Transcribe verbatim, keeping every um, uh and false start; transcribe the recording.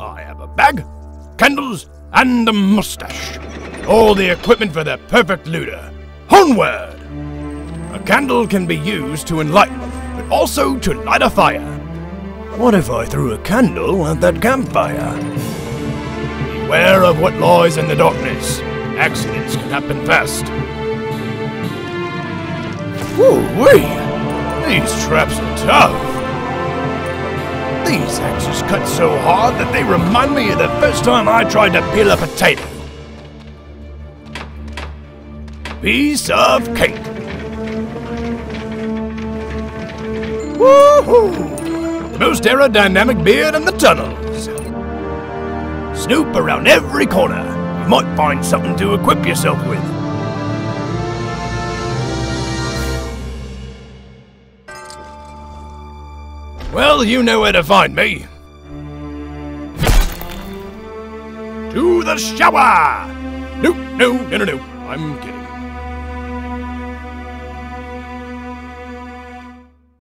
I have a bag, candles, and a mustache. All the equipment for the perfect looter. Onward! A candle can be used to enlighten, but also to light a fire. What if I threw a candle at that campfire? Beware of what lies in the darkness. Accidents can happen fast. Woo-wee! These traps are tough. These axes cut so hard that they remind me of the first time I tried to peel a potato. Piece of cake. Woohoo! Most aerodynamic beard in the tunnels. Snoop around every corner. You might find something to equip yourself with. Well, you know where to find me. To the shower! Nope, no, no, no, no. I'm kidding.